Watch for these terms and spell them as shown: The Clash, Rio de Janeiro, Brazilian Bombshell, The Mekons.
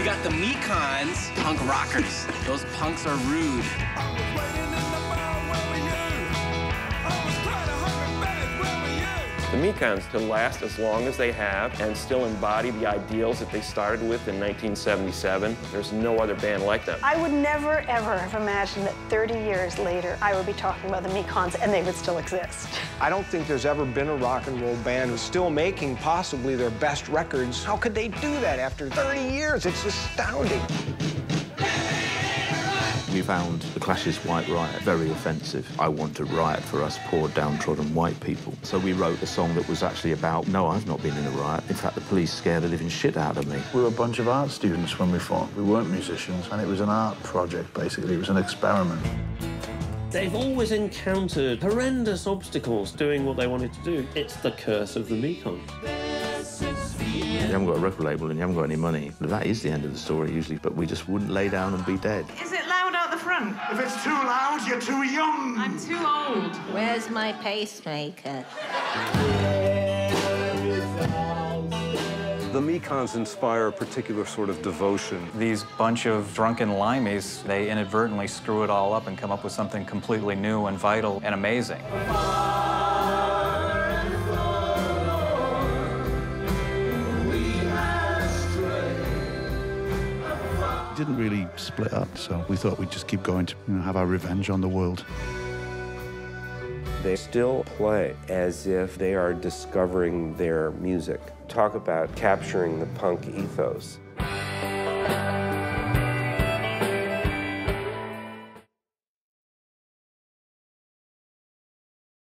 We got the Mekons, punk rockers. Those punks are rude. The Mekons, to last as long as they have and still embody the ideals that they started with in 1977, there's no other band like them. I would never, ever have imagined that 30 years later I would be talking about the Mekons and they would still exist. I don't think there's ever been a rock and roll band who's still making possibly their best records. How could they do that after 30 years? It's astounding. We found The Clash's White Riot very offensive. I want a riot for us poor, downtrodden white people. So we wrote a song that was actually about, no, I've not been in a riot. In fact, the police scare the living shit out of me. We were a bunch of art students when we formed. We weren't musicians, and it was an art project, basically. It was an experiment. They've always encountered horrendous obstacles doing what they wanted to do. It's the curse of the Mekons. You haven't got a record label and you haven't got any money. That is the end of the story usually, but we just wouldn't lay down and be dead. Is it loud out the front? If it's too loud, you're too young. I'm too old. Where's my pacemaker? The Mekons inspire a particular sort of devotion. These bunch of drunken limeys, they inadvertently screw it all up and come up with something completely new and vital and amazing. Didn't really split up, so we thought we'd just keep going to have our revenge on the world. They still play as if they are discovering their music. Talk about capturing the punk ethos.